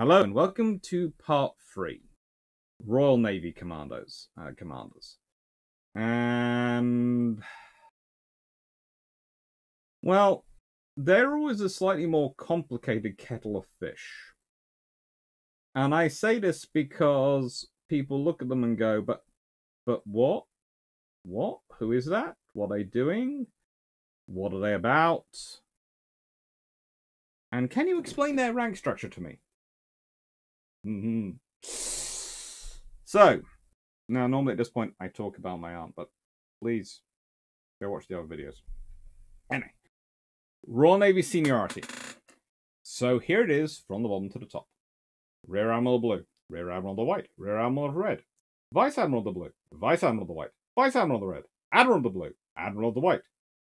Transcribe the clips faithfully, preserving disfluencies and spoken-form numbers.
Hello and welcome to part three, Royal Navy Commandos, uh, Commanders. And, well, they're always a slightly more complicated kettle of fish. And I say this because people look at them and go, but, but what? What? Who is that? What are they doing? What are they about? And can you explain their rank structure to me? Mm-hmm. So, now normally at this point I talk about my aunt, but please go watch the other videos. Anyway, Royal Navy seniority. So here it is from the bottom to the top. Rear Admiral of the Blue, Rear Admiral of the White, Rear Admiral of the Red, Vice Admiral of the Blue, Vice Admiral of the White, Vice Admiral of the Red, Admiral of the Blue, Admiral of the White.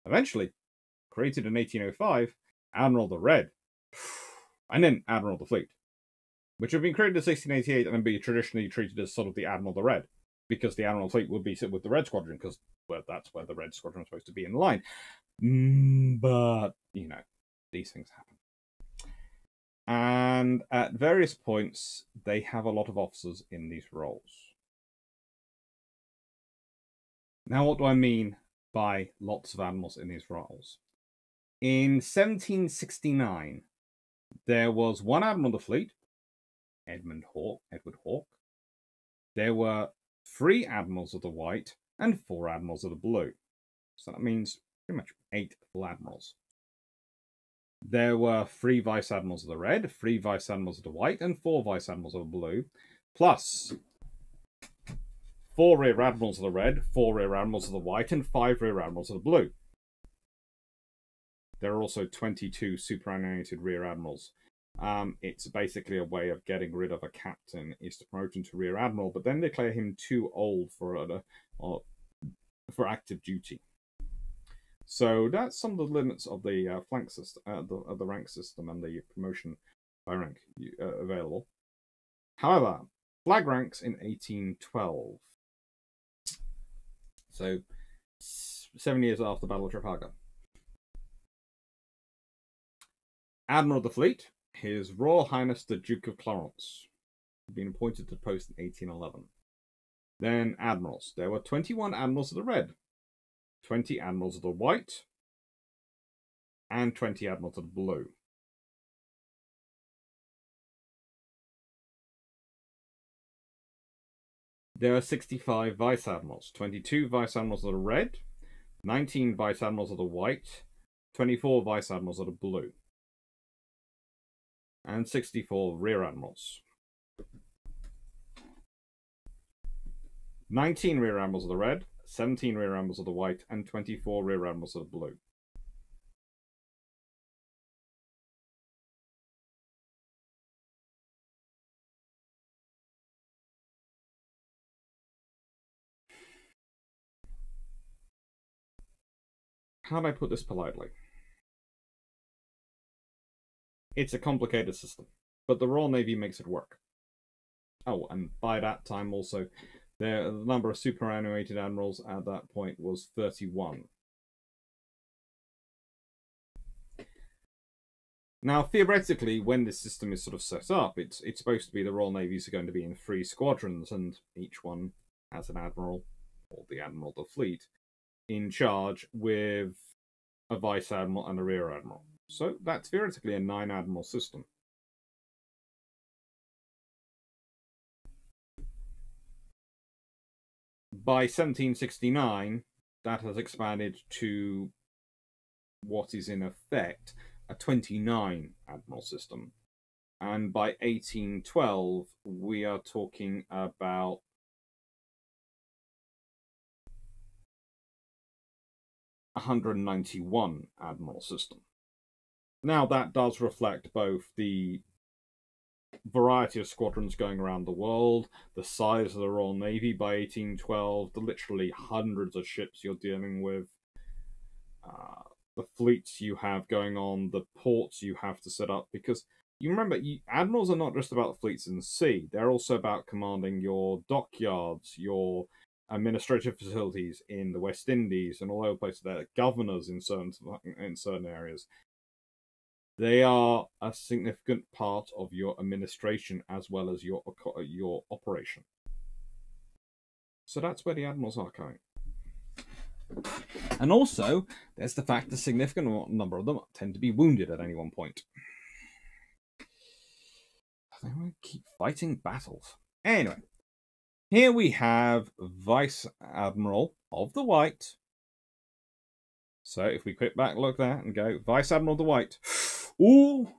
Eventually, created in eighteen oh five, Admiral of the Red, and then Admiral of the Fleet, which had been created in sixteen eighty-eight and then be traditionally treated as sort of the Admiral of the Red, because the Admiral Fleet would be sit with the Red Squadron, because well, that's where the Red Squadron was supposed to be in line. Mm, but, you know, these things happen. And at various points, they have a lot of officers in these roles. Now, what do I mean by lots of admirals in these roles? In seventeen sixty-nine, there was one Admiral of the Fleet, Edmund Hawke, Edward Hawke. There were three Admirals of the White and four Admirals of the Blue. So that means pretty much eight full Admirals. There were three Vice Admirals of the Red, three Vice Admirals of the White, and four Vice Admirals of the Blue, plus four Rear Admirals of the Red, four Rear Admirals of the White, and five Rear Admirals of the Blue. There are also twenty-two superannuated Rear Admirals. Um, it's basically a way of getting rid of a captain is to promote him to Rear Admiral, but then declare him too old for uh, or for active duty. So that's some of the limits of the uh, flank system, uh, the, of the rank system, and the promotion by rank uh, available. However, flag ranks in eighteen twelve, so seven years after the Battle of Trafalgar. Admiral of the Fleet. His Royal Highness the Duke of Clarence had been appointed to the post in eighteen eleven. Then admirals. There were twenty-one Admirals of the Red, twenty Admirals of the White, and twenty Admirals of the Blue. There are sixty-five Vice Admirals, twenty-two Vice Admirals of the Red, nineteen Vice Admirals of the White, twenty-four Vice Admirals of the Blue, and sixty-four Rear Admirals. nineteen Rear Admirals of the Red, seventeen Rear Admirals of the White, and twenty-four Rear Admirals of the Blue. How do I put this politely? It's a complicated system, but the Royal Navy makes it work. Oh, and by that time also, there, the number of superannuated admirals at that point was thirty-one. Now, theoretically, when this system is sort of set up, it's, it's supposed to be the Royal Navy's are going to be in three squadrons, and each one has an admiral, or the Admiral of the Fleet, in charge with a Vice Admiral and a Rear Admiral. So that's theoretically a nine admiral system. By seventeen sixty-nine, that has expanded to what is in effect a twenty-nine admiral system. And by eighteen twelve, we are talking about one hundred ninety-one admiral system. Now, that does reflect both the variety of squadrons going around the world, the size of the Royal Navy by eighteen twelve, the literally hundreds of ships you're dealing with, uh, the fleets you have going on, the ports you have to set up, because you remember, you, admirals are not just about fleets in the sea, they're also about commanding your dockyards, your administrative facilities in the West Indies, and all over the place, they're governors in certain, in certain areas. They are a significant part of your administration as well as your your operation. So that's where the admirals are going. And also, there's the fact that a significant number of them tend to be wounded at any one point. They won't keep fighting battles. Anyway, here we have Vice Admiral of the White. So if we quick back look there and go Vice Admiral the White. Ooh,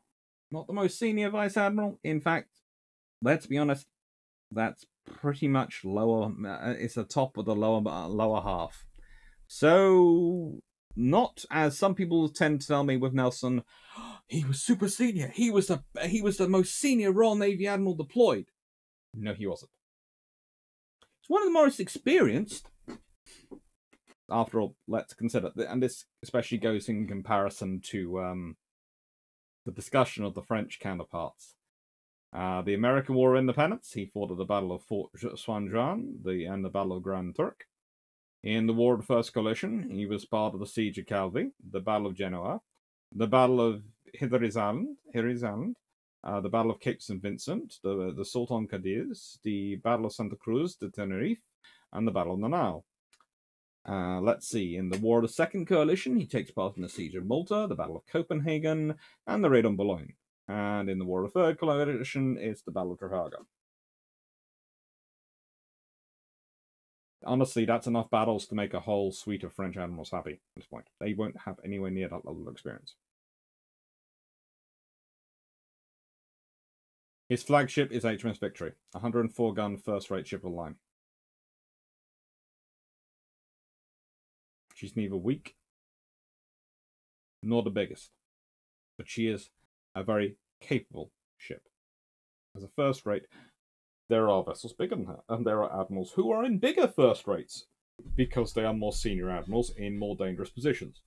not the most senior Vice Admiral. In fact, let's be honest, that's pretty much lower. It's the top of the lower lower half. So not as some people tend to tell me with Nelson, he was super senior. He was the he was the most senior Royal Navy Admiral deployed. No, he wasn't. He's one of the most experienced. After all, let's consider, and this especially goes in comparison to um, the discussion of the French counterparts. Uh, the American War of Independence, he fought at the Battle of Fort San Juan the, and the Battle of Grand Turk. In the War of the First Coalition, he was part of the Siege of Calvi, the Battle of Genoa, the Battle of Hatteras Island, Hatteras Island uh, the Battle of Cape Saint Vincent, the, the Sultan Cadiz, the Battle of Santa Cruz de Tenerife, and the Battle of the Nile. Uh, let's see, in the War of the Second Coalition, he takes part in the Siege of Malta, the Battle of Copenhagen, and the Raid on Boulogne. And in the War of the Third Coalition, it's the Battle of Trafalgar. Honestly, that's enough battles to make a whole suite of French admirals happy at this point. They won't have anywhere near that level of experience. His flagship is H M S Victory, a one hundred and four gun first-rate ship of the line. She's neither weak nor the biggest, but she is a very capable ship. As a first rate, there are vessels bigger than her, and there are admirals who are in bigger first rates because they are more senior admirals in more dangerous positions.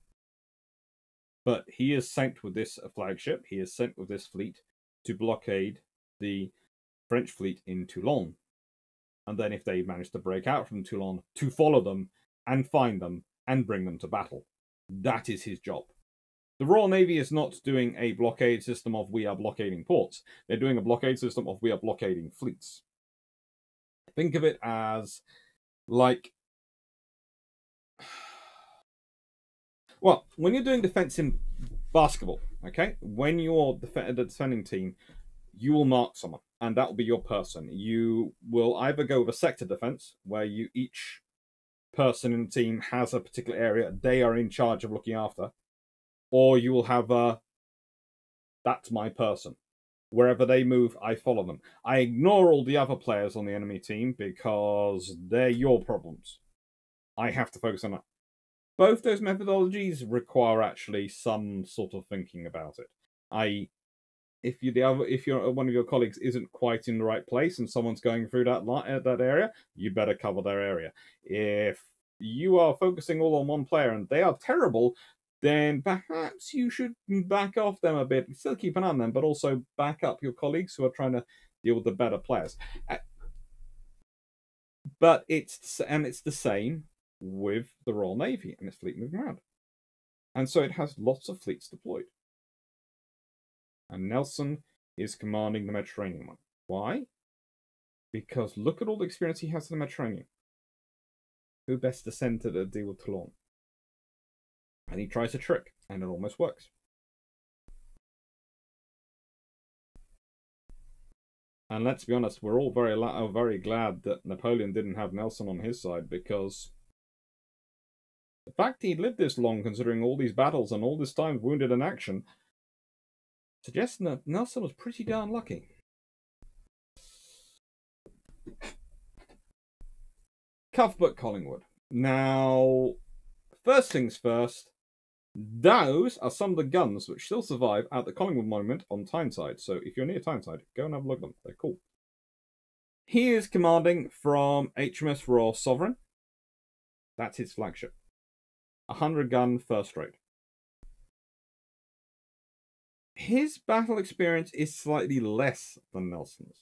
But he is sent with this flagship, he is sent with this fleet to blockade the French fleet in Toulon. And then if they manage to break out from Toulon, to follow them and find them and bring them to battle. That is his job. The Royal Navy is not doing a blockade system of we are blockading ports. They're doing a blockade system of we are blockading fleets. Think of it as like... Well, when you're doing defense in basketball, okay? When you're def the defending team, you will mark someone, and that will be your person. You will either go with a sector defense, where you each... person in the team has a particular area they are in charge of looking after, or you will have a that's my person. Wherever they move, I follow them. I ignore all the other players on the enemy team because they're your problems. I have to focus on that. Both those methodologies require actually some sort of thinking about it. I, if you the other, if you're one of your colleagues isn't quite in the right place and someone's going through that that area, you better cover their area. If you are focusing all on one player and they are terrible, then perhaps you should back off them a bit. Still keep an eye on them, but also back up your colleagues who are trying to deal with the better players. But it's and it's the same with the Royal Navy and its fleet moving around, and so it has lots of fleets deployed. And Nelson is commanding the Mediterranean one. Why? Because look at all the experience he has in the Mediterranean. Who best to send to deal with Toulon? And he tries a trick, and it almost works. And let's be honest, we're all very, very glad that Napoleon didn't have Nelson on his side, because the fact he'd lived this long, considering all these battles and all this time wounded in action, suggesting that Nelson was pretty darn lucky. Cuthbert Collingwood. Now, first things first, those are some of the guns which still survive at the Collingwood Monument on Tyneside. So if you're near Tyneside, go and have a look at them. They're cool. He is commanding from H M S Royal Sovereign. That's his flagship. one hundred gun first rate. His battle experience is slightly less than Nelson's.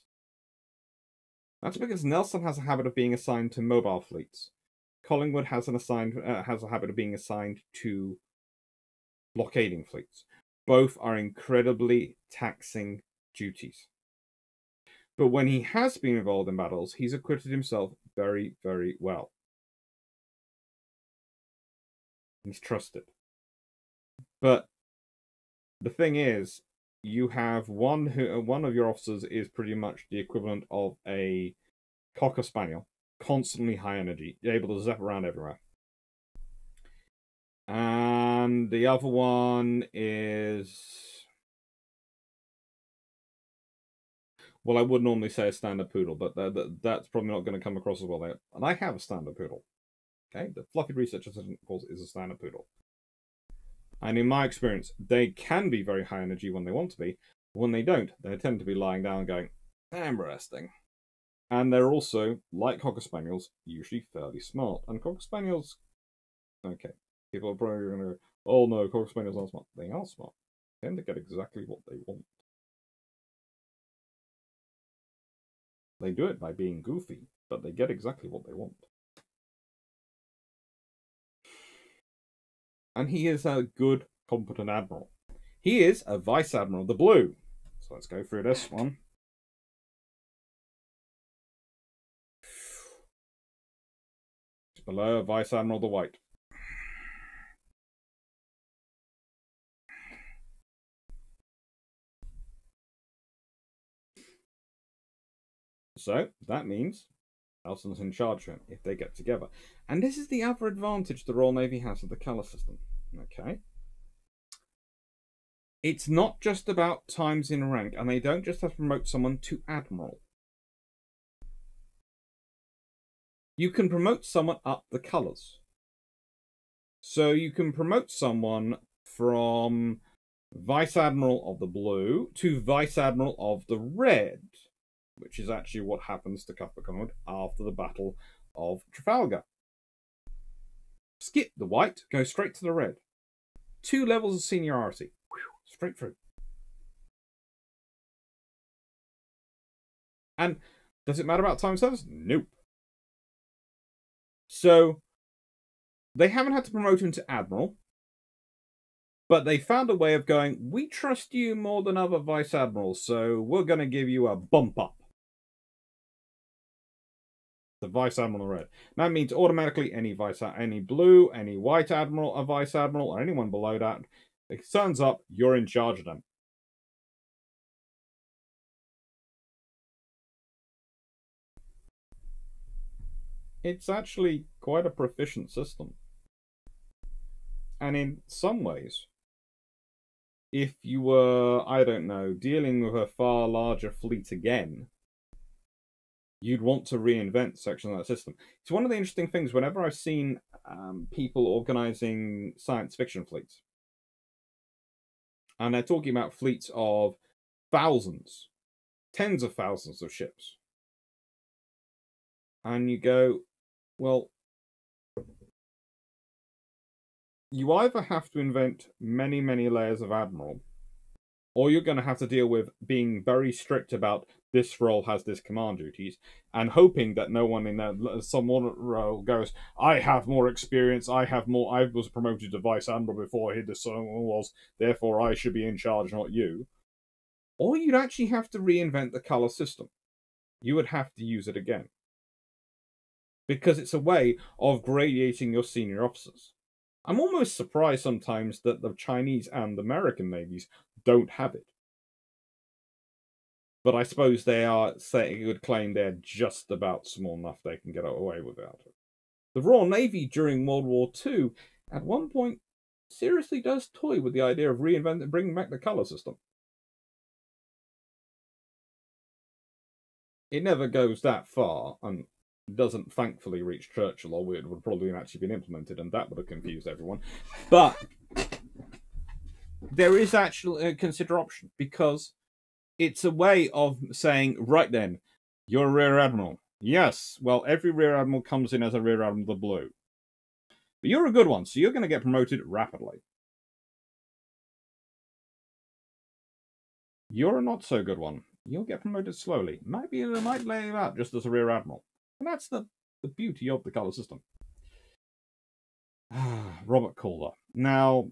That's because Nelson has a habit of being assigned to mobile fleets. Collingwood has an assigned uh, has a habit of being assigned to blockading fleets. Both are incredibly taxing duties. But when he has been involved in battles, he's acquitted himself very, very well. He's trusted. But the thing is, you have one who one of your officers is pretty much the equivalent of a cocker spaniel, constantly high energy, able to zap around everywhere. And the other one is, well, I would normally say a standard poodle, but that, that, that's probably not going to come across as well there. And I have a standard poodle. Okay, the fluffy research assistant, of course, is a standard poodle. And in my experience, they can be very high energy when they want to be. When they don't, they tend to be lying down and going, I'm resting. And they're also, like Cocker Spaniels, usually fairly smart. And Cocker Spaniels, okay, people are probably going to go, oh no, Cocker Spaniels aren't smart. They are smart. They tend to get exactly what they want. They do it by being goofy, but they get exactly what they want. And he is a good, competent admiral. He is a vice admiral of the blue. So let's go through this one. Below, vice admiral of the white. So that means Nelson's in charge of him if they get together. And this is the other advantage the Royal Navy has of the colour system. Okay. It's not just about times in rank, and they don't just have to promote someone to admiral. You can promote someone up the colours. So you can promote someone from Vice Admiral of the blue to Vice Admiral of the red, which is actually what happens to Cuthbert Collingwood after the Battle of Trafalgar. Skip the white, go straight to the red. Two levels of seniority. Straight through. And does it matter about time service? Nope. So they haven't had to promote him to admiral, but they found a way of going, we trust you more than other vice admirals, so we're going to give you a bump up. The vice admiral red. That means automatically any vice, any blue, any white admiral, a vice admiral, or anyone below that, it turns up, you're in charge of them. It's actually quite a proficient system. And in some ways, if you were, I don't know, dealing with a far larger fleet again, you'd want to reinvent sections of that system. It's one of the interesting things whenever I've seen um, people organizing science fiction fleets. And they're talking about fleets of thousands, tens of thousands of ships. And you go, well, you either have to invent many, many layers of admiral, or you're going to have to deal with being very strict about this role has this command duties, and hoping that no one in that someone role goes, I have more experience, I have more, I was promoted to vice admiral before here, this someone was, therefore I should be in charge, not you. Or you'd actually have to reinvent the colour system. You would have to use it again. Because it's a way of gradating your senior officers. I'm almost surprised sometimes that the Chinese and American navies don't have it. But I suppose they are saying a good claim they're just about small enough they can get away without it. The Royal Navy during World War Two at one point seriously does toy with the idea of reinventing, bringing back the colour system. It never goes that far, and doesn't thankfully reach Churchill, or it would probably have actually been implemented, and that would have confused everyone. But there is actually a consider option, because it's a way of saying, right then, you're a rear admiral. Yes, well, every rear admiral comes in as a rear admiral of the blue. But you're a good one, so you're going to get promoted rapidly. You're a not so good one. You'll get promoted slowly. Might be, they might lay you out just as a rear admiral. And that's the, the beauty of the colour system. Robert Calder. Now,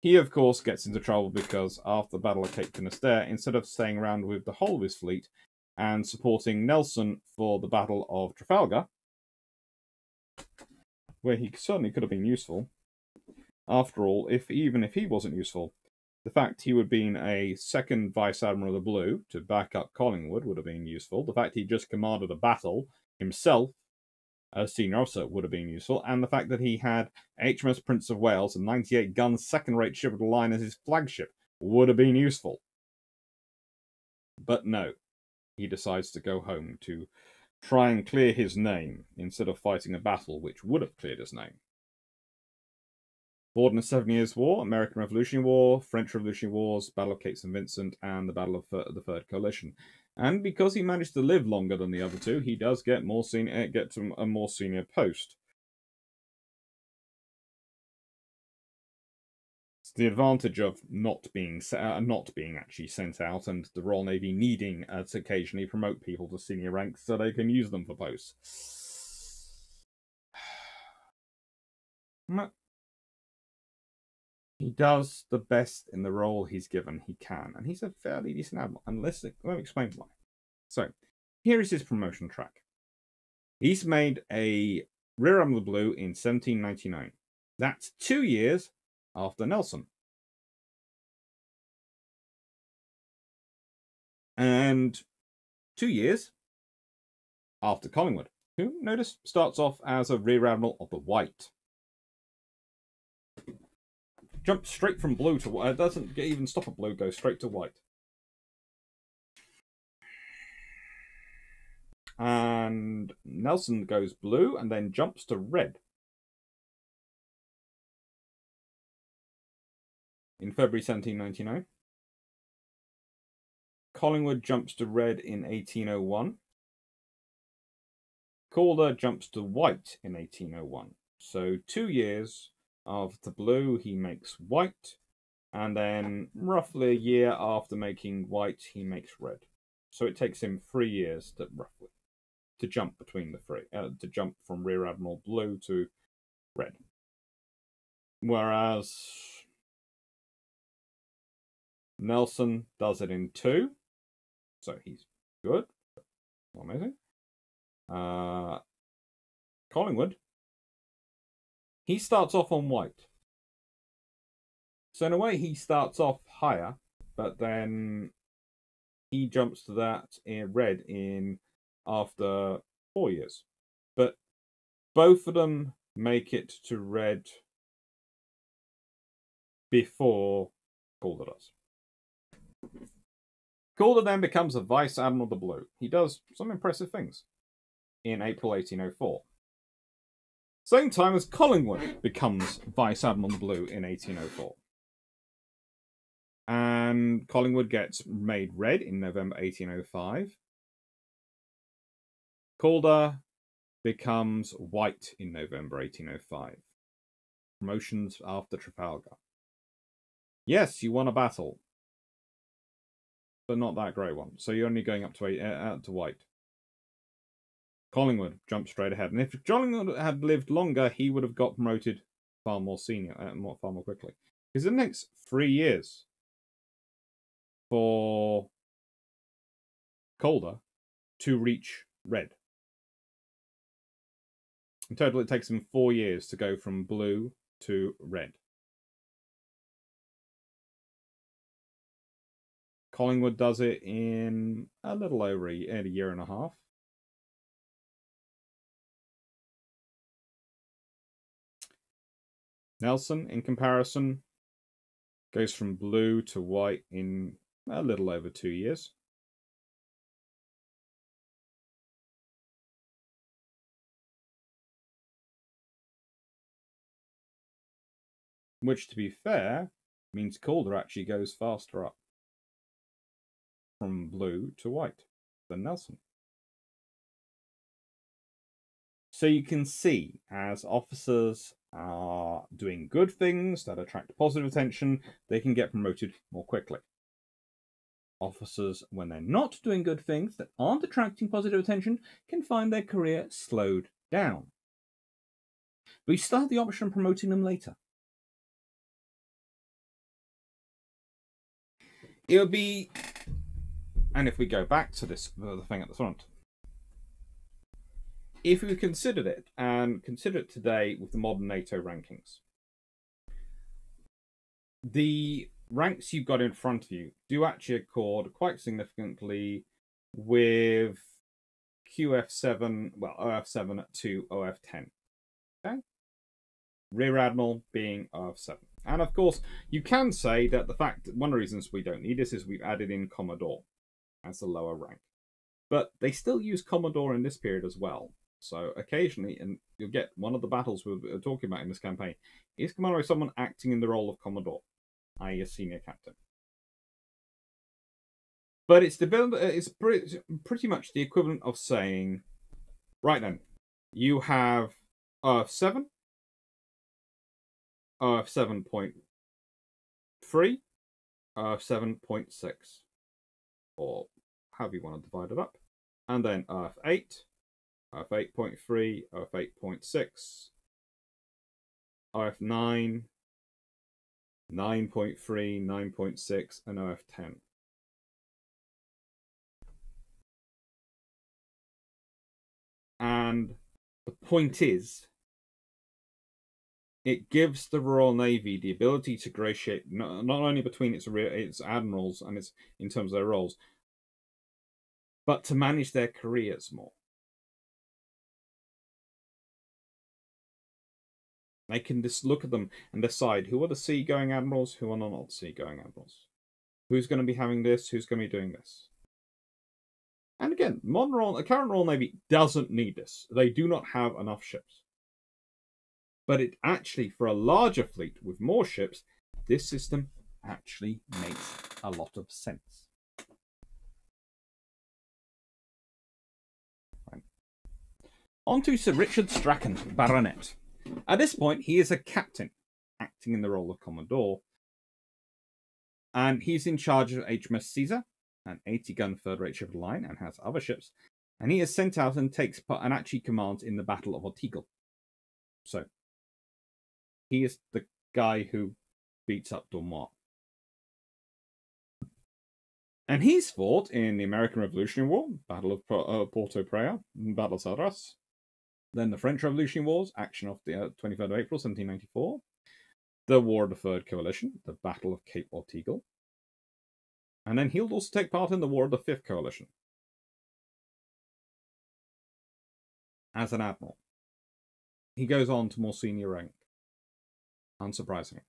He, of course, gets into trouble because after the Battle of Cape Finisterre, instead of staying around with the whole of his fleet and supporting Nelson for the Battle of Trafalgar, where he certainly could have been useful, after all, if even if he wasn't useful, the fact he would have been a second Vice Admiral of the Blue to back up Collingwood would have been useful. The fact he just commanded a battle himself as senior officer would have been useful, and the fact that he had H M S Prince of Wales, a ninety-eight gun second-rate ship of the line as his flagship, would have been useful. But no, he decides to go home to try and clear his name instead of fighting a battle which would have cleared his name. Bored in the Seven Years' War, American Revolutionary War, French Revolutionary Wars, Battle of Cape Saint Vincent, and the Battle of the Third Coalition. And because he managed to live longer than the other two, he does get more senior, get to a more senior post. It's the advantage of not being uh, not being actually sent out, and the Royal Navy needing uh, to occasionally promote people to senior ranks so they can use them for posts. He does the best in the role he's given he can, and he's a fairly decent admiral. And let's, let me explain why. So, here is his promotion track. He's made a Rear Admiral of the Blue in seventeen ninety-nine. That's two years after Nelson. And two years after Collingwood, who, notice, starts off as a Rear Admiral of the White. Jump straight from blue to white. It doesn't even stop at blue, goes straight to white. And Nelson goes blue and then jumps to red in February seventeen ninety-nine. Collingwood jumps to red in eighteen oh one. Calder jumps to white in eighteen oh one. So two years after blue, he makes white, and then roughly a year after making white, he makes red. So it takes him three years to roughly to jump between the three, uh, to jump from Rear Admiral Blue to red. Whereas Nelson does it in two, so he's good, amazing. Uh, Collingwood. He starts off on white. So in a way, he starts off higher, but then he jumps to that in red in after four years. But both of them make it to red before Calder does. Calder then becomes a Vice Admiral of the Blue. He does some impressive things in April eighteen oh four. Same time as Collingwood becomes Vice Admiral Blue in eighteen oh four. And Collingwood gets made red in November eighteen oh five. Calder becomes white in November eighteen oh five. Promotions after Trafalgar. Yes, you won a battle, but not that great one. So you're only going up to, eight, uh, out to white. Collingwood jumped straight ahead, and if Collingwood had lived longer, he would have got promoted far more senior, uh, more, far more quickly. Because the next three years for Calder to reach red. In total, it takes him four years to go from blue to red. Collingwood does it in a little over a year and a half. Nelson, in comparison, goes from blue to white in a little over two years. Which, to be fair, means Calder actually goes faster up from blue to white than Nelson. So you can see, as officers are doing good things that attract positive attention, they can get promoted more quickly. Officers, when they're not doing good things that aren't attracting positive attention, can find their career slowed down. But you still have the option of promoting them later. It would be... And if we go back to this, the thing at the front. If we considered it, and consider it today with the modern NATO rankings, the ranks you've got in front of you do actually accord quite significantly with Q F seven, well, O F seven to O F ten. Okay? Rear Admiral being O F seven. And of course, you can say that the fact, one of the reasons we don't need this is we've added in Commodore as the lower rank. But they still use Commodore in this period as well. So occasionally, and you'll get one of the battles we we're talking about in this campaign, is Commodore is someone acting in the role of Commodore, that is a senior captain. But it's, the, it's pretty much the equivalent of saying, right then, you have O F seven, O F seven point three, O F seven point six, or however you want to divide it up, and then O F eight, O F eight point three, O F eight point six, O F nine, nine point three, nine point six, and O F ten. And the point is, it gives the Royal Navy the ability to gratiate not, not only between its its admirals and its in terms of their roles, but to manage their careers more. They can just look at them and decide who are the sea-going admirals, who are not sea-going admirals, who's going to be having this, who's going to be doing this. And again, modern Royal, the current Royal Navy doesn't need this. They do not have enough ships. But it actually, for a larger fleet with more ships, this system actually makes a lot of sense. Right. On to Sir Richard Strachan, Baronet. At this point, he is a captain, acting in the role of Commodore. And he's in charge of H M S Caesar, an eighty gun third rate ship of the line, and has other ships. And he is sent out and takes part and actually commands in the Battle of Ortegal. So, he is the guy who beats up Dormois. And he's fought in the American Revolutionary War, Battle of uh, Porto Praia, Battle of Saras. Then the French Revolutionary Wars, action off the uh, twenty-third of April, seventeen ninety-four. The War of the Third Coalition, the Battle of Cape Ortegal. And then he'll also take part in the War of the Fifth Coalition. As an admiral. He goes on to more senior rank. Unsurprisingly.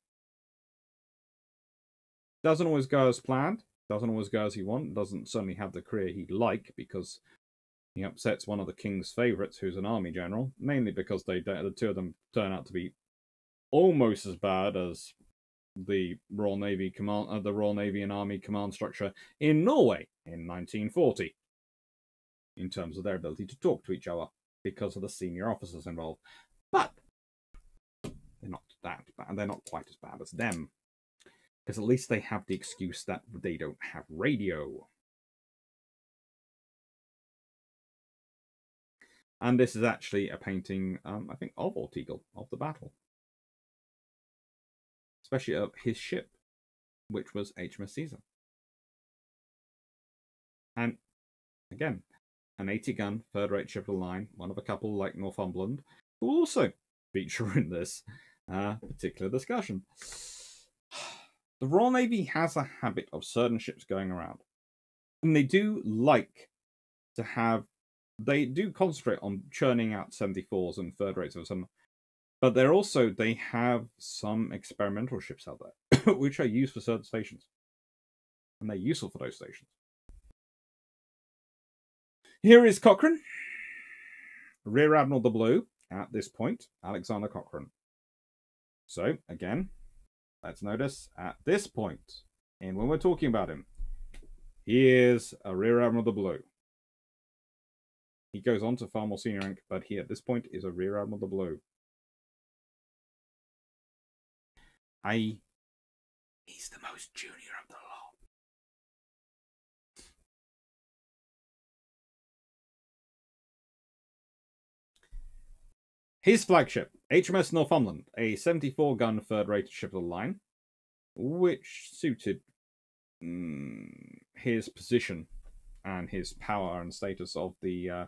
Doesn't always go as planned. Doesn't always go as he wants. Doesn't suddenly have the career he'd like because... He upsets one of the king's favourites, who's an army general, mainly because they the two of them turn out to be almost as bad as the Royal Navy command, uh, the Royal Navy and Army command structure in Norway in nineteen forty, in terms of their ability to talk to each other because of the senior officers involved. But they're not that bad. They're not quite as bad as them, because at least they have the excuse that they don't have radio. And this is actually a painting, um, I think, of Ortegal, of the battle. Especially of his ship, which was H M S Caesar. And, again, an eighty gun, third-rate ship of the line, one of a couple like Northumberland, who will also feature in this uh, particular discussion. The Royal Navy has a habit of certain ships going around. And they do like to have... They do concentrate on churning out seventy-fours and third rates of some, but they're also, they have some experimental ships out there, which are used for certain stations. And they're useful for those stations. Here is Cochrane, Rear Admiral the Blue, at this point, Alexander Cochrane. So, again, let's notice at this point, and when we're talking about him, he is a Rear Admiral the Blue. He goes on to far more senior rank, but he at this point is a Rear Admiral of the Blue. I. He's the most junior of the lot. His flagship, H M S Northumberland, a seventy-four gun third rated ship of the line, which suited mm, his position and his power and status of the uh,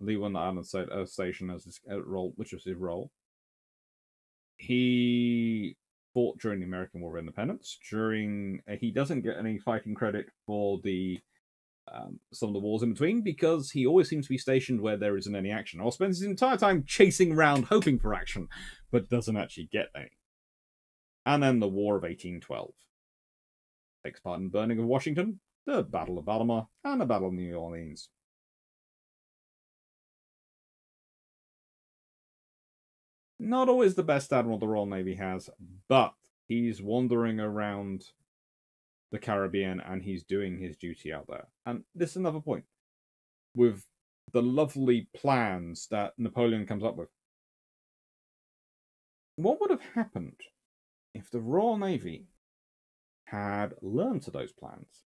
Leeward Island uh, Station as his uh, role, which was his role. He fought during the American War of Independence. During uh, he doesn't get any fighting credit for the um, some of the wars in between because he always seems to be stationed where there isn't any action, or spends his entire time chasing around hoping for action, but doesn't actually get any. And then the War of eighteen twelve. Takes part in the burning of Washington, the Battle of Alamo, and the Battle of New Orleans. Not always the best admiral the Royal Navy has, but he's wandering around the Caribbean and he's doing his duty out there. And this is another point. With the lovely plans that Napoleon comes up with. What would have happened if the Royal Navy had learned to those plans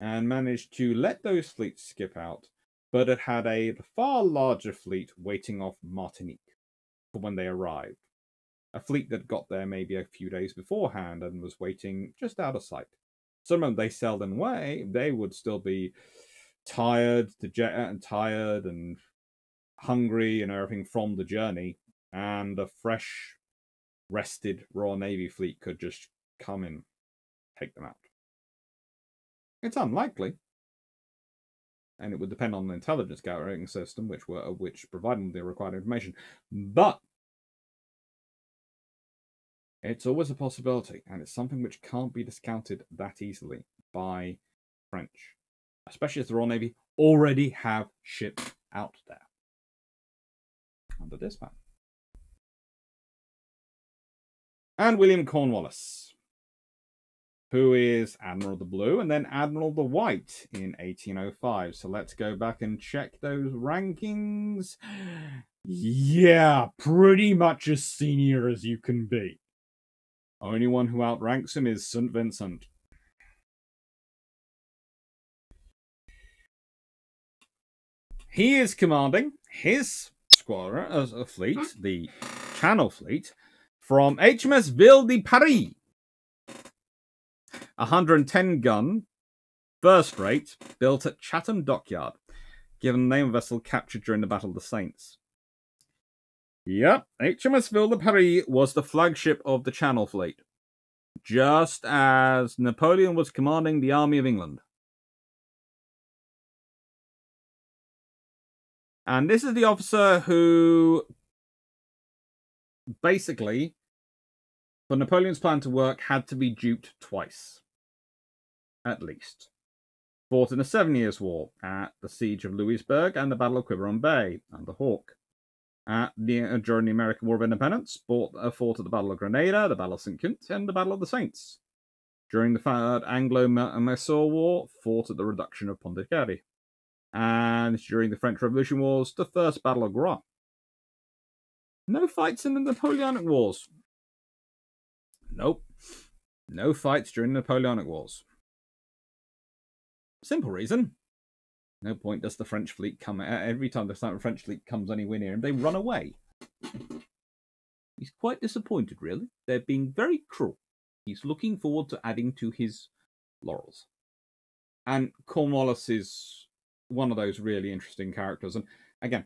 and managed to let those fleets skip out, but it had a far larger fleet waiting off Martinique for when they arrived? A fleet that got there maybe a few days beforehand and was waiting just out of sight. So remember, they sailed in way, they would still be tired, and tired and hungry and everything from the journey, and a fresh, rested Royal Navy fleet could just come in, take them out. It's unlikely, and it would depend on the intelligence gathering system, which were which provided the required information. But it's always a possibility, and it's something which can't be discounted that easily by French, especially as the Royal Navy already have ships out there under dispatch. And William Cornwallis, who is Admiral the Blue and then Admiral the White in eighteen oh five. So let's go back and check those rankings. Yeah, pretty much as senior as you can be. Only one who outranks him is Saint Vincent. He is commanding his squadron, as a fleet, the Channel Fleet, from H M S Ville de Paris. one hundred ten gun, first rate, built at Chatham Dockyard. Given the name of vessel captured during the Battle of the Saints. Yep, H M S Ville de Paris was the flagship of the Channel Fleet. Just as Napoleon was commanding the Army of England. And this is the officer who... basically, for Napoleon's plan to work, had to be duped twice, at least. Fought in the Seven Years' War at the Siege of Louisbourg and the Battle of Quiberon Bay under Hawke. At the, uh, during the American War of Independence, fought, uh, fought at the Battle of Grenada, the Battle of Saint Kitts, and the Battle of the Saints. During the Third Anglo-Mysore War, fought at the reduction of Pondicherry. And during the French Revolution Wars, the First Battle of Grasse. No fights in the Napoleonic Wars. Nope. No fights during the Napoleonic Wars. Simple reason. No point does the French fleet come... every time the French fleet comes anywhere near him, they run away. He's quite disappointed, really. They're being very cruel. He's looking forward to adding to his laurels. And Cornwallis is one of those really interesting characters. And again,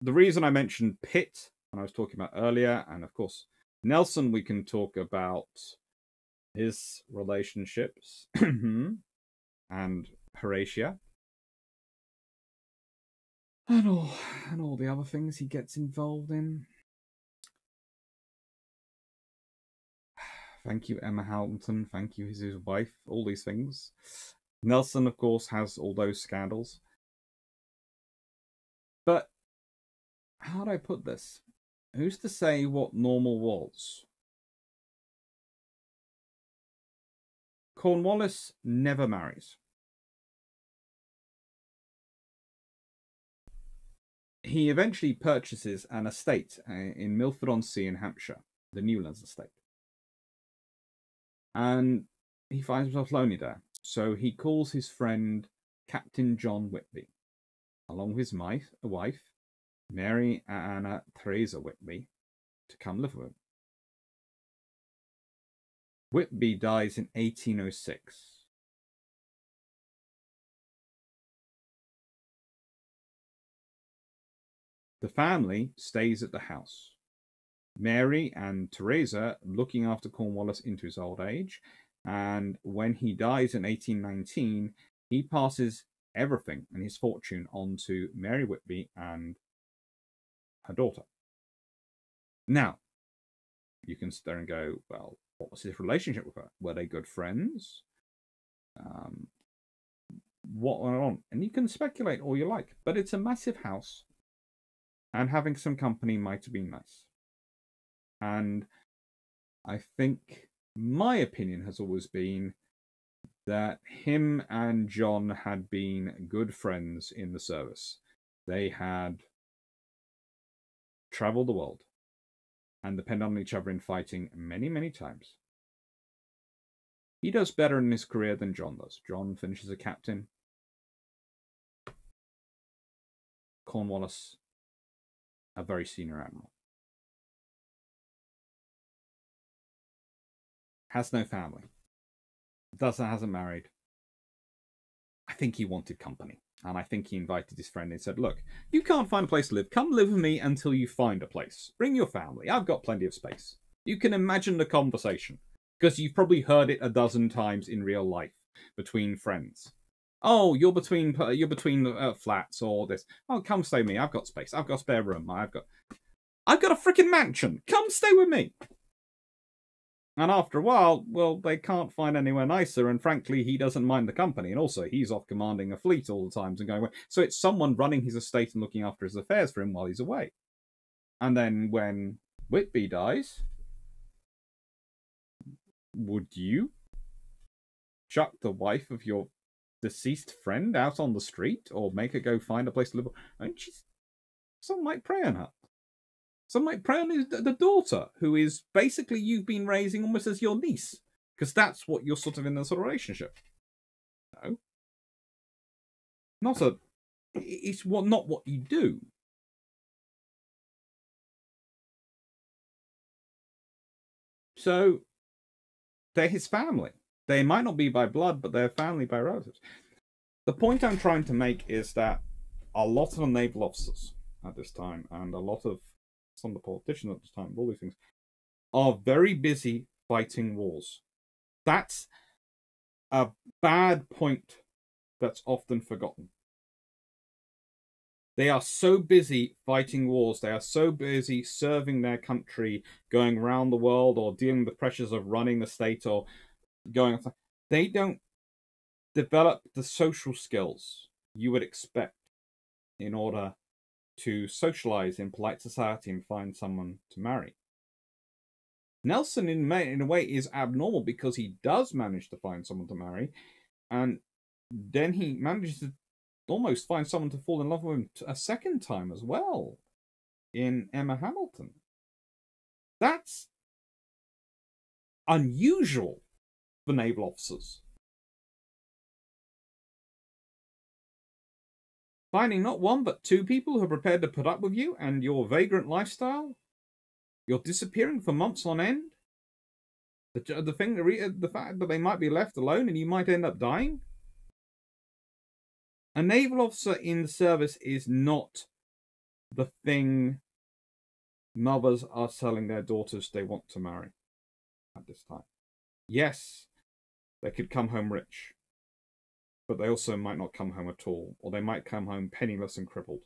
the reason I mentioned Pitt, and I was talking about earlier, and of course Nelson, we can talk about his relationships and Horatia and all and all the other things he gets involved in. Thank you, Emma Hamilton. Thank you, his, his wife. All these things. Nelson, of course, has all those scandals, but. How do I put this? Who's to say what normal was? Cornwallis never marries. He eventually purchases an estate in Milford-on-Sea in Hampshire, the Newlands estate. And he finds himself lonely there. So he calls his friend Captain John Whitby, along with his wife, Mary Anna Theresa Whitby, to come live with him. Whitby dies in eighteen oh six, The family stays at the house, Mary and Teresa looking after Cornwallis into his old age, and when he dies in eighteen nineteen, he passes everything and his fortune on to Mary Whitby and her daughter. Now, you can sit there and go, well, what was his relationship with her? Were they good friends? Um, what went on? And you can speculate all you like, but it's a massive house, and having some company might have been nice. And I think my opinion has always been that him and John had been good friends in the service. They had traveled the world and depend on each other in fighting many, many times. He does better in his career than John does. John finishes a captain. Cornwallis, a very senior admiral. Has no family. Doesn't, hasn't married. I think he wanted company. And I think he invited his friend and said, look, you can't find a place to live. Come live with me until you find a place. Bring your family. I've got plenty of space. You can imagine the conversation, because you've probably heard it a dozen times in real life between friends. Oh, you're between you're between uh, flats or this. Oh, come stay with me. I've got space. I've got a spare room. I've got I've got a freaking mansion. Come stay with me. And after a while, well, they can't find anywhere nicer, and frankly, he doesn't mind the company. And also, he's off commanding a fleet all the times and going away. So it's someone running his estate and looking after his affairs for him while he's away. And then when Whitby dies, would you chuck the wife of your deceased friend out on the street or make her go find a place to live? I mean, she's, some might prey on her. Some might prey on his, the daughter, who is basically you've been raising almost as your niece, because that's what you're sort of in this sort of relationship. No, not a. It's what not what you do. So they're his family. They might not be by blood, but they're family by relatives. The point I'm trying to make is that a lot of the naval officers at this time, and a lot of on the politicians at the time, all these things, are very busy fighting wars. That's a bad point that's often forgotten. They are so busy fighting wars, they are so busy serving their country, going around the world or dealing with the pressures of running the state or going, they don't develop the social skills you would expect in order to socialize in polite society and find someone to marry. Nelson, in, in a way, is abnormal because he does manage to find someone to marry, and then he manages to almost find someone to fall in love with him a second time as well, in Emma Hamilton. That's unusual for naval officers. Finding not one, but two people who are prepared to put up with you and your vagrant lifestyle. You're disappearing for months on end. The, the, thing, the fact that they might be left alone and you might end up dying. A naval officer in the service is not the thing mothers are telling their daughters they want to marry at this time. Yes, they could come home rich, but they also might not come home at all, or they might come home penniless and crippled.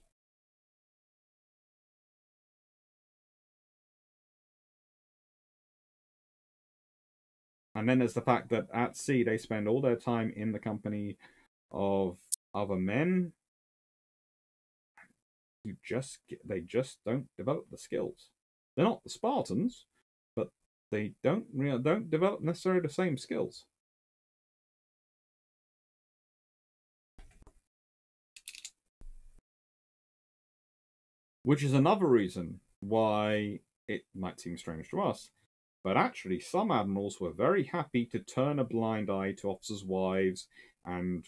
And then there's the fact that at sea they spend all their time in the company of other men. You just they just don't develop the skills. They're not the Spartans, but they don't really don't develop necessarily the same skills. Which is another reason why it might seem strange to us, but actually some admirals were very happy to turn a blind eye to officers' wives and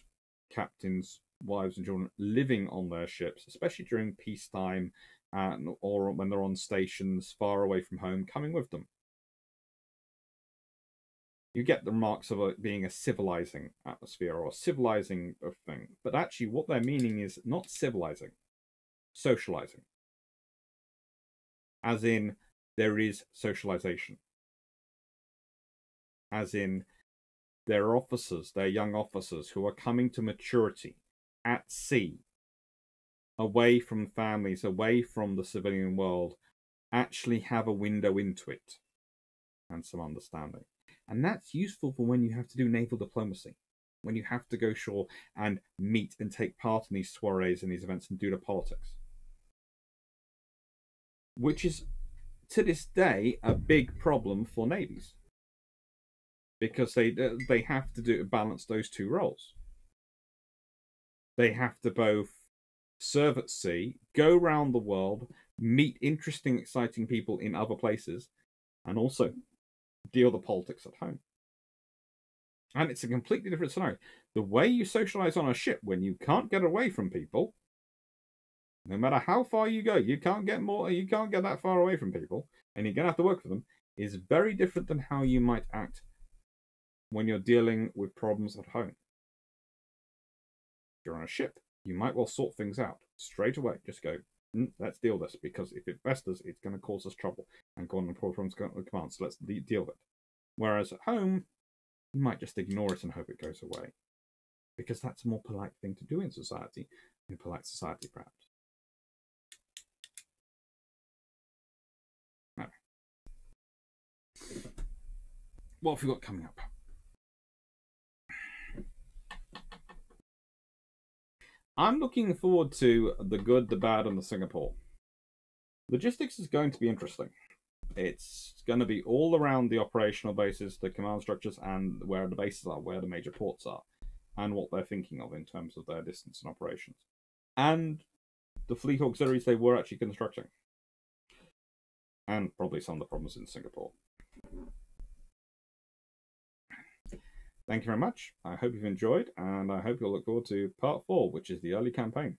captains' wives and children living on their ships, especially during peacetime and, or when they're on stations far away from home, coming with them. You get the remarks of it being a civilizing atmosphere or a civilizing thing, but actually what they're meaning is not civilizing, socializing. as in there is socialization, as in their officers, their young officers who are coming to maturity at sea, away from families, away from the civilian world, actually have a window into it and some understanding. And that's useful for when you have to do naval diplomacy, when you have to go shore and meet and take part in these soirees and these events and do the politics, which is to this day a big problem for navies, because they they have to do balance those two roles. They have to both serve at sea, go round the world, meet interesting, exciting people in other places, and also deal the politics at home. And it's a completely different scenario. The way you socialize on a ship when you can't get away from people, no matter how far you go, you can't get more, you can't get that far away from people, and you're gonna have to work for them, is very different than how you might act when you're dealing with problems at home. If you're on a ship, you might well sort things out straight away. Just go, mm, let's deal this, because if it festers, it's going to cause us trouble and go on and problems to the command. So let's deal with it. Whereas at home, you might just ignore it and hope it goes away, because that's a more polite thing to do in society, in polite society, perhaps. No. What have we got coming up? I'm looking forward to The Good, the Bad, and the Singapore. Logistics is going to be interesting. It's going to be all around the operational bases, the command structures, and where the bases are, where the major ports are, and what they're thinking of in terms of their distance and operations. And the fleet auxiliaries they were actually constructing. And probably some of the problems in Singapore. Thank you very much. I hope you've enjoyed, and I hope you'll look forward to part four, which is the early campaign.